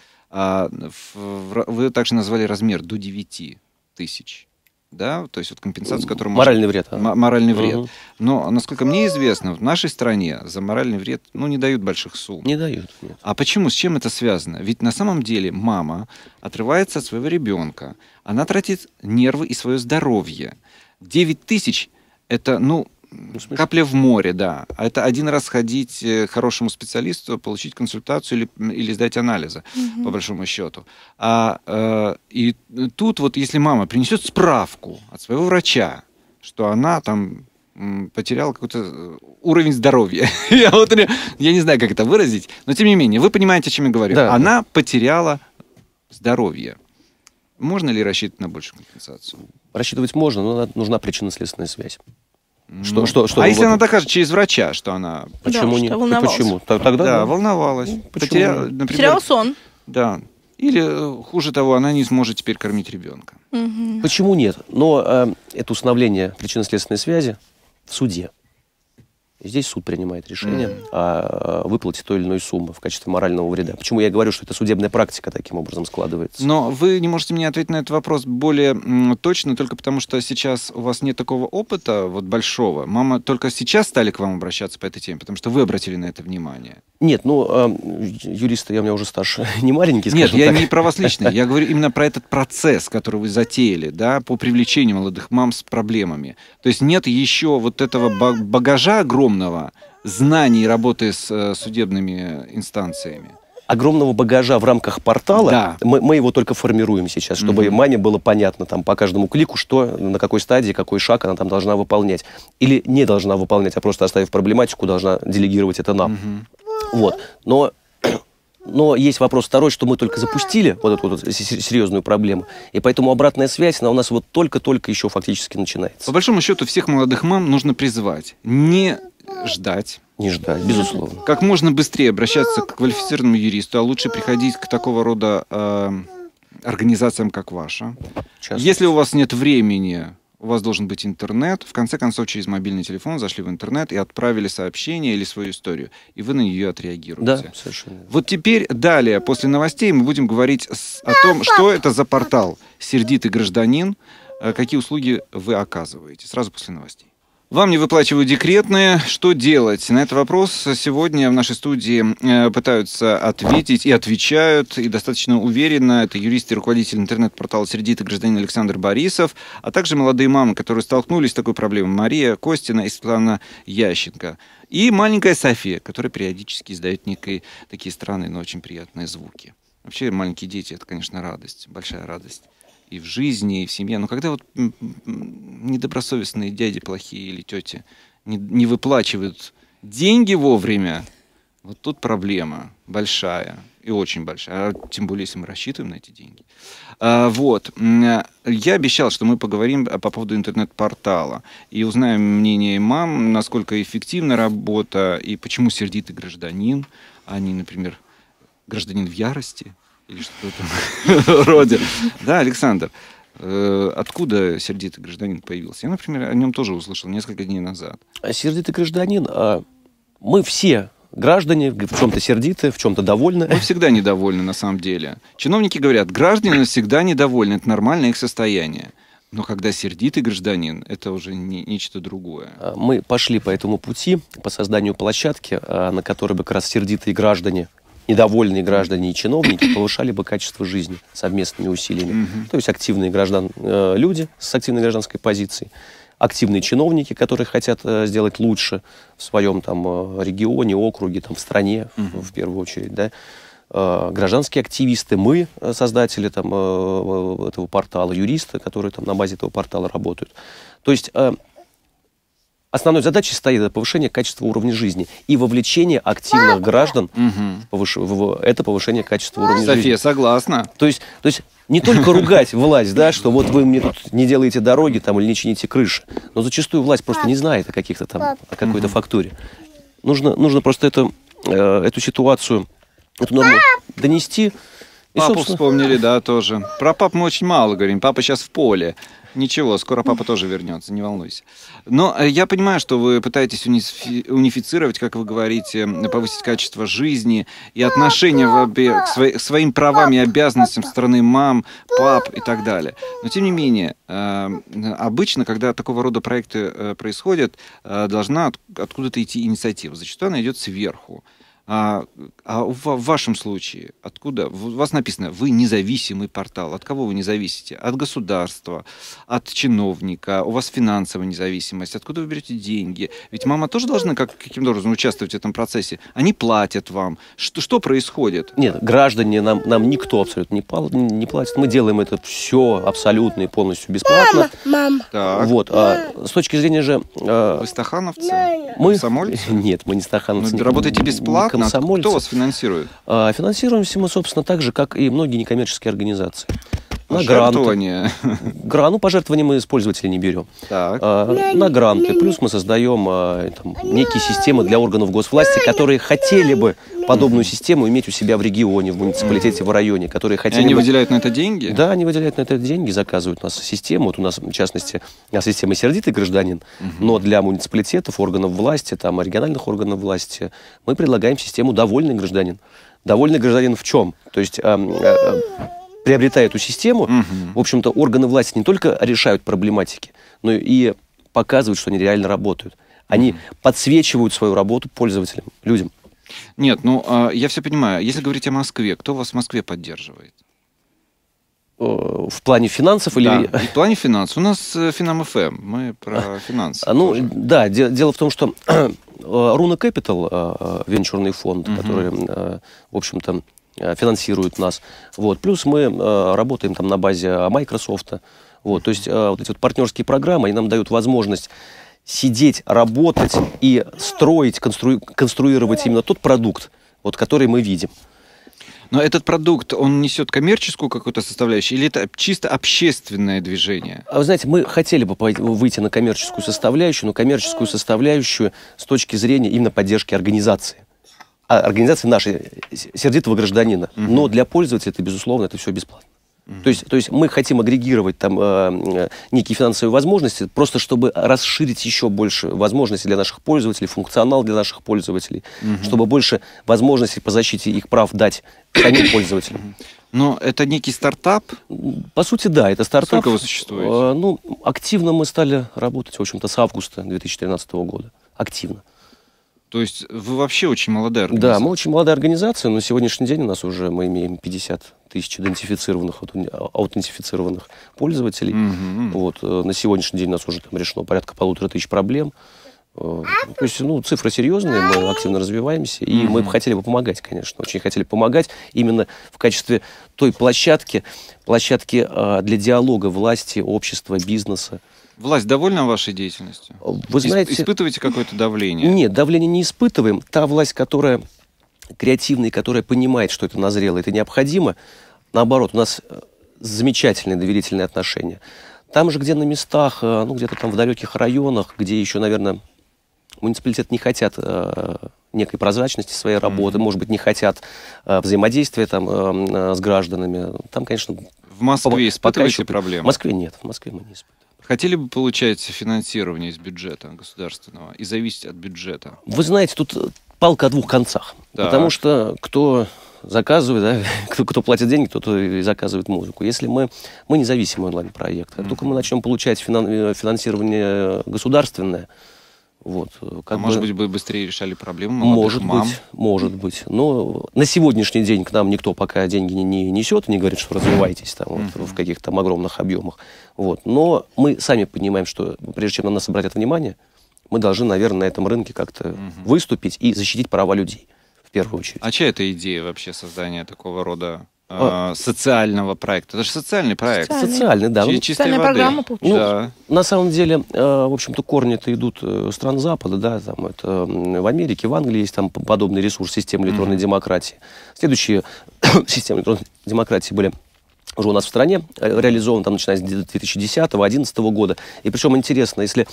Вы также назвали размер до 9 тысяч. Да, то есть вот компенсацию, которую... Моральный вред. Моральный вред. Но, насколько мне известно, в нашей стране за моральный вред, ну, не дают больших сумм. Не дают. Нет. А почему? С чем это связано? Ведь на самом деле мама отрывается от своего ребенка. Она тратит нервы и свое здоровье. 9 тысяч – это, капля в море, да. А это один раз ходить к хорошему специалисту, получить консультацию или сдать анализы, по большому счету. И тут вот если мама принесет справку от своего врача, что она там потеряла какой-то уровень здоровья. Я не знаю, как это выразить, но тем не менее, вы понимаете, о чем я говорю. Да, она потеряла здоровье. Можно ли рассчитывать на большую компенсацию? Рассчитывать можно, но нужна причинно-следственная связь. Что если она докажет через врача, что она... Почему не? Почему? Тогда волновалась. Потеряла сон. Да. Или, хуже того, она не сможет теперь кормить ребенка. Почему нет? Но это установление причинно-следственной связи в суде. Здесь суд принимает решение о выплате той или иной суммы в качестве морального вреда. Почему я говорю, что это судебная практика таким образом складывается? Но вы не можете мне ответить на этот вопрос более точно, только потому что сейчас у вас нет такого опыта вот большого. Мама только сейчас стали к вам обращаться по этой теме, потому что вы обратили на это внимание. Нет, ну, юристы, у меня уже стаж не маленький, скажем так. Нет, я не про вас лично, я говорю именно про этот процесс, который вы затеяли, да, по привлечению молодых мам с проблемами. То есть нет еще вот этого багажа огромного знаний работы с судебными инстанциями. Огромного багажа в рамках портала, да. мы его только формируем сейчас, чтобы маме было понятно там, по каждому клику, что, на какой стадии, какой шаг она там должна выполнять. Или не должна выполнять, а просто оставив проблематику, должна делегировать это нам. Вот. Но есть вопрос второй, что мы только запустили вот эту вот серьезную проблему, и поэтому обратная связь, она у нас вот только-только еще фактически начинается. По большому счету всех молодых мам нужно призвать, не ждать. Не ждать, безусловно. Как можно быстрее обращаться к квалифицированному юристу, а лучше приходить к такого рода организациям, как ваша. Часто. Если у вас нет времени... У вас должен быть интернет. В конце концов, через мобильный телефон зашли в интернет и отправили сообщение или свою историю. И вы на нее отреагируете. Да, совершенно. Вот теперь далее, после новостей, мы будем говорить о том, что это за портал «Сердитый гражданин», какие услуги вы оказываете. Сразу после новостей. Вам не выплачивают декретные. Что делать? На этот вопрос сегодня в нашей студии пытаются ответить и отвечают, и достаточно уверенно. Это юрист и руководитель интернет-портала «Сердитый гражданин» Александр Борисов, а также молодые мамы, которые столкнулись с такой проблемой. Мария Костина и Светлана Ященко. И маленькая Софья, которая периодически издает некие такие странные, но очень приятные звуки. Вообще маленькие дети — это, конечно, радость, большая радость. И в жизни, и в семье. Но когда вот недобросовестные дяди плохие или тети не выплачивают деньги вовремя, вот тут проблема большая и очень большая. Тем более, если мы рассчитываем на эти деньги. Вот. Я обещал, что мы поговорим по поводу интернет-портала и узнаем мнение мам, насколько эффективна работа и почему сердитый гражданин, а не, например, гражданин в ярости. Или что-то вроде. Да, Александр, откуда сердитый гражданин появился? Я, например, о нем тоже услышал несколько дней назад. Сердитый гражданин, мы все граждане, в чем-то сердиты, в чем-то довольны. Мы всегда недовольны, на самом деле. Чиновники говорят, граждане всегда недовольны, это нормальное их состояние. Но когда сердитый гражданин, это уже нечто другое. Мы пошли по этому пути, по созданию площадки, на которой бы как раз сердитые граждане, недовольные граждане и чиновники повышали бы качество жизни совместными усилиями. То есть активные люди с активной гражданской позицией, активные чиновники, которые хотят сделать лучше в своем там, регионе, округе, там, в стране, в первую очередь, да? Гражданские активисты, мы, создатели там, этого портала, юристы, которые там, на базе этого портала работают. То есть... Основной задачей стоит повышение качества уровня жизни и вовлечение активных граждан в это повышение качества уровня жизни. София, согласна. То есть не только ругать власть, да, что вот вы мне тут не делаете дороги там, или не чините крыши, но зачастую власть просто не знает о каких-то там, о какой-то фактуре. Нужно просто эту ситуацию, эту норму донести. И, папу вспомнили, да, тоже. Про пап мы очень мало говорим, папа сейчас в поле. Ничего, скоро папа тоже вернется, не волнуйся. Но я понимаю, что вы пытаетесь унифицировать, как вы говорите, повысить качество жизни и отношения к своим правам и обязанностям стороны мам, пап и так далее. Но, тем не менее, обычно, когда такого рода проекты происходят, должна откуда-то идти инициатива. Зачастую она идет сверху. А в вашем случае, откуда? У вас написано, вы независимый портал. От кого вы не зависите? От государства, от чиновника. У вас финансовая независимость. Откуда вы берете деньги? Ведь мама тоже должна каким-то образом участвовать в этом процессе. Они платят вам. Что происходит? Нет, граждане, нам никто абсолютно не платит. Мы делаем это все абсолютно и полностью бесплатно. Мама. Вот. С точки зрения же... Вы стахановцы? Мы? Комсомольцы? Нет, мы не стахановцы. Вы работаете бесплатно? Комсомольцы. Кто вас финансирует? Финансируемся мы, собственно, так же, как и многие некоммерческие организации. На гранты. Ну, пожертвования мы пользователей не берем. На гранты. Плюс мы создаем там, некие системы для органов госвласти, которые хотели бы подобную систему иметь у себя в регионе, в муниципалитете, в районе. Которые хотели и они выделяют на это деньги? Да, они выделяют на это деньги, заказывают у нас систему. Вот у нас, в частности, система «Сердитый гражданин», но для муниципалитетов, органов власти, там, региональных органов власти мы предлагаем систему «Довольный гражданин». Довольный гражданин в чем? То есть... приобретая эту систему, в общем-то, органы власти не только решают проблематики, но и показывают, что они реально работают. Они подсвечивают свою работу пользователям, людям. Нет, ну, я все понимаю. Если говорить о Москве, кто вас в Москве поддерживает? В плане финансов или... Да, в плане финансов. У нас finam.fm, мы про финансы. Ну, да, дело в том, что Runa Capital, венчурный фонд, который, в общем-то, финансирует нас. Вот. Плюс мы работаем там на базе Microsoft. Вот. То есть вот эти вот партнерские программы, они нам дают возможность сидеть, работать и строить, конструировать именно тот продукт, вот, который мы видим. Но этот продукт, он несет коммерческую какую-то составляющую или это чисто общественное движение? Вы знаете, мы хотели бы выйти на коммерческую составляющую, но коммерческую составляющую с точки зрения именно поддержки организации. Организации нашей, сердитого гражданина. Но для пользователя, это, безусловно, это все бесплатно. То есть мы хотим агрегировать там некие финансовые возможности, просто чтобы расширить еще больше возможностей для наших пользователей, функционал для наших пользователей, чтобы больше возможностей по защите их прав дать самим пользователям. Но это некий стартап? По сути, да, это стартап. Сколько вы существуете? Ну, активно мы стали работать, в общем-то, с августа 2013 года. Активно. То есть вы вообще очень молодая организация? Да, мы очень молодая организация, но на сегодняшний день у нас уже мы имеем 50 тысяч аутентифицированных пользователей. Вот, на сегодняшний день у нас уже там решено порядка 1500 проблем. То есть, ну, цифры серьезные, мы активно развиваемся, и мы бы хотели помогать, конечно. Очень хотели помогать именно в качестве той площадки для диалога власти, общества, бизнеса. Власть довольна вашей деятельностью? Вы знаете, испытываете какое-то давление? Нет, давление не испытываем. Та власть, которая креативная, которая понимает, что это назрело, это необходимо. Наоборот, у нас замечательные доверительные отношения. Там же, где на местах, ну, где-то там в далеких районах, где еще, наверное, муниципалитет не хотят некой прозрачности своей работы, может быть, не хотят взаимодействия там, с гражданами. Там, конечно... В Москве испытываете проблемы? В Москве нет, в Москве мы не испытываем. Хотели бы получать финансирование из бюджета государственного и зависеть от бюджета? Вы знаете, тут палка о двух концах. Да. Потому что кто заказывает, да, кто платит деньги, кто-то и заказывает музыку. Если мы независимый онлайн-проект, как только мы начнем получать финансирование государственное, вот, как может быть, вы быстрее решали проблему молодых мам? Может быть. Но на сегодняшний день к нам никто пока деньги не несет, не говорит, что развивайтесь там, вот, в каких-то там огромных объемах. Вот. Но мы сами понимаем, что прежде чем на нас обратят внимание, мы должны, наверное, на этом рынке как-то выступить и защитить права людей в первую очередь. А чья это идея вообще создания такого рода социального проекта? Это же социальный проект. Социальный, да. Чистой воды. Ну, да. На самом деле, в общем-то, корни-то идут стран Запада, да, там это в Америке, в Англии есть там подобный ресурс системы электронной демократии. Следующие системы электронной демократии были уже у нас в стране реализованы, там, начиная с 2010-2011 года. И причем интересно, если,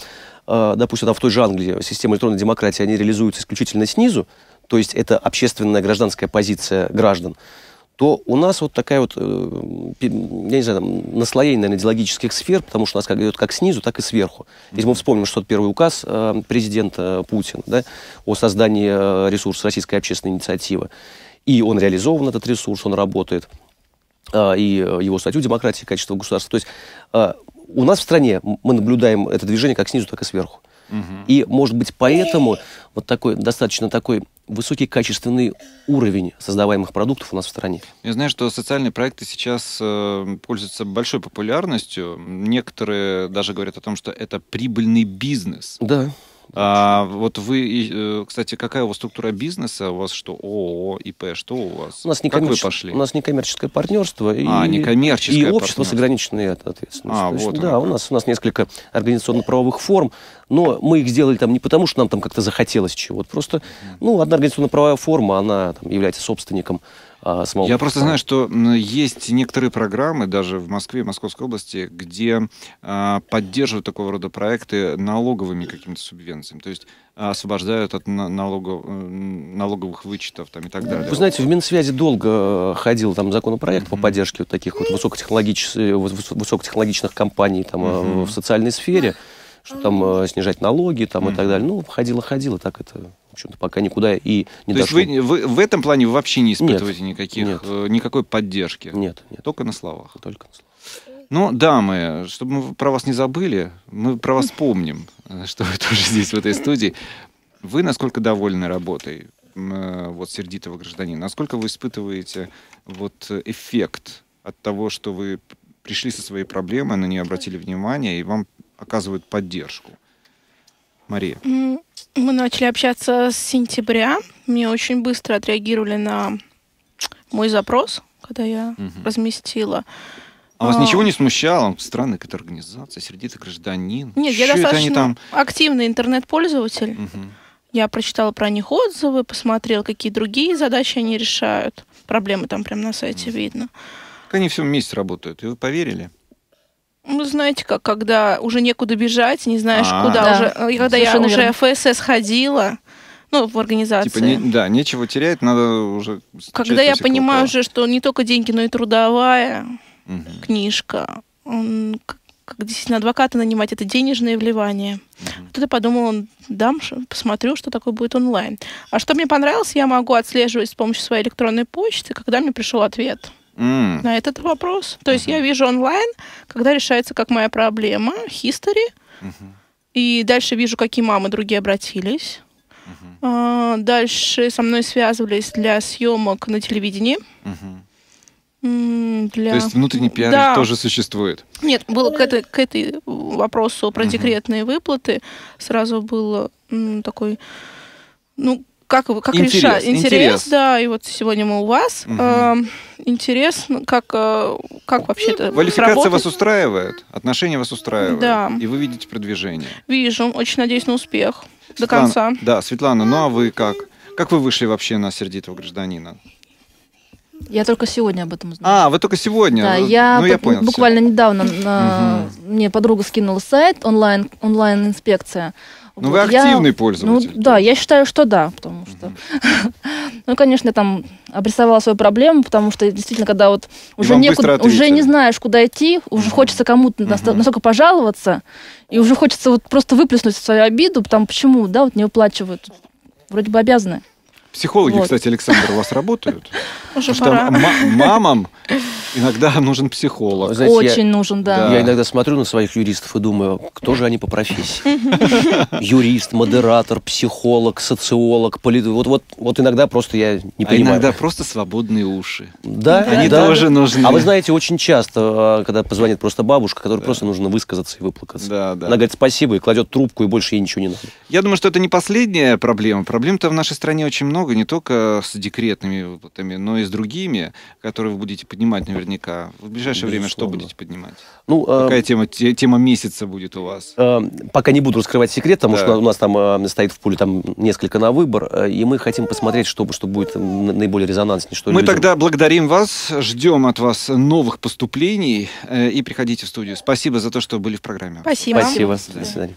допустим, там, в той же Англии системы электронной демократии, они реализуются исключительно снизу, то есть это общественная гражданская позиция граждан, то у нас вот такая вот, я не знаю, там, наслоение, наверное, идеологических сфер, потому что у нас как идет как снизу, так и сверху. Если мы вспомним, что это первый указ президента Путина, да, о создании ресурса Российской общественной инициативы, и он реализован, этот ресурс, он работает, и его статью «Демократия и качество государства». То есть у нас в стране мы наблюдаем это движение как снизу, так и сверху. И, может быть, поэтому вот такой, достаточно такой высокий качественный уровень создаваемых продуктов у нас в стране. Я знаю, что социальные проекты сейчас пользуются большой популярностью. Некоторые даже говорят о том, что это прибыльный бизнес. Да. А вот вы, кстати, какая у вас структура бизнеса? У вас что, ООО, ИП, что у вас? Как вы пошли? У нас некоммерческое партнерство и общество с ограниченной ответственностью. Да, у нас несколько организационно-правовых форм, но мы их сделали там не потому, что нам там как-то захотелось чего-то. Просто, ну, одна организационно-правовая форма, она там является собственником. Я просто знаю, что есть некоторые программы, даже в Москве, в Московской области, где поддерживают такого рода проекты налоговыми какими-то субвенциями, то есть освобождают от налоговых вычетов там, и так далее. Вы знаете, в Минсвязи долго ходил там законопроект по поддержке вот таких вот высокотехнологичных компаний там, в социальной сфере, чтобы там снижать налоги там, и так далее. Ну, ходило-ходило, так это... Чем-то пока никуда и не дошло. То есть вы в этом плане вообще не испытываете никакой поддержки? Нет. Только на словах? Только на словах. Ну, дамы, чтобы мы про вас не забыли, мы про вас помним, что вы тоже здесь, в этой студии. Вы насколько довольны работой? вот, «Сердитого гражданина». Насколько вы испытываете вот эффект от того, что вы пришли со своей проблемой, на нее обратили внимание и вам оказывают поддержку? Мария. Мы начали общаться с сентября. Мне очень быстро отреагировали на мой запрос, когда я разместила. А вас ничего не смущало? Странная какая-то организация, «Сердитый гражданин». Нет, я достаточно активный интернет-пользователь. Я прочитала про них отзывы, посмотрела, какие другие задачи они решают. Проблемы там прямо на сайте видно. Как они все вместе работают. И вы поверили? Ну, знаете, как когда уже некуда бежать, не знаешь, куда уже. Когда я уже в ФСС ходила, ну, в организации. Типа, нечего терять, надо уже... Когда я понимаю уже, что не только деньги, но и трудовая книжка. Он, как действительно адвоката нанимать, это денежное вливание. Тут я подумала, дам, посмотрю, что такое будет онлайн. А что мне понравилось, я могу отслеживать с помощью своей электронной почты, когда мне пришел ответ на этот вопрос. То есть я вижу онлайн, когда решается, как моя проблема, history, и дальше вижу, какие мамы другие обратились. Дальше со мной связывались для съемок на телевидении. То есть внутренний пиар тоже существует? Нет, было к этой вопросу про декретные выплаты. Сразу был такой, ну, как решать? Интерес, да, и вот сегодня мы у вас. Интерес, как вообще-то квалификация вас устраивает, отношения вас устраивают, и вы видите продвижение? Вижу, очень надеюсь на успех до конца. Да, Светлана, ну а вы как? Как вы вышли вообще на «Сердитого гражданина»? Я только сегодня об этом узнала. А, вы только сегодня? Да, я понял, буквально недавно мне подруга скинула сайт онлайн-инспекция. Ну, вы активный пользователь. Ну, да, я считаю, что да, потому что... Ну, конечно, я там обрисовала свою проблему, потому что действительно, когда вот уже некуда, уже не знаешь, куда идти, уже хочется кому-то настолько пожаловаться, и уже хочется вот просто выплеснуть свою обиду, потому почему, да, вот не уплачивают. Вроде бы обязаны. Психологи, кстати, Александр, у вас работают? Уже пора. Мамам иногда нужен психолог. Знаете, очень нужен, да. Я иногда смотрю на своих юристов и думаю, кто же они по профессии? Юрист, модератор, психолог, социолог, политолог. Вот иногда просто я не понимаю. Иногда просто свободные уши. Да, они тоже нужны. А вы знаете, очень часто, когда позвонит просто бабушка, которой просто нужно высказаться и выплакаться. Да, да. Она говорит спасибо и кладет трубку, и больше ей ничего не надо. Я думаю, что это не последняя проблема. Проблем-то в нашей стране очень много. Не только с декретными выплатами, но и с другими, которые вы будете поднимать наверняка. В ближайшее время что будете поднимать? Ну, какая тема месяца будет у вас? Пока не буду раскрывать секрет, потому что у нас там стоит в пуле там несколько на выбор, и мы хотим посмотреть, что будет наиболее резонанснее. Что мы людям. Тогда благодарим вас, ждем от вас новых поступлений и приходите в студию. Спасибо за то, что были в программе. Спасибо. Спасибо. До свидания.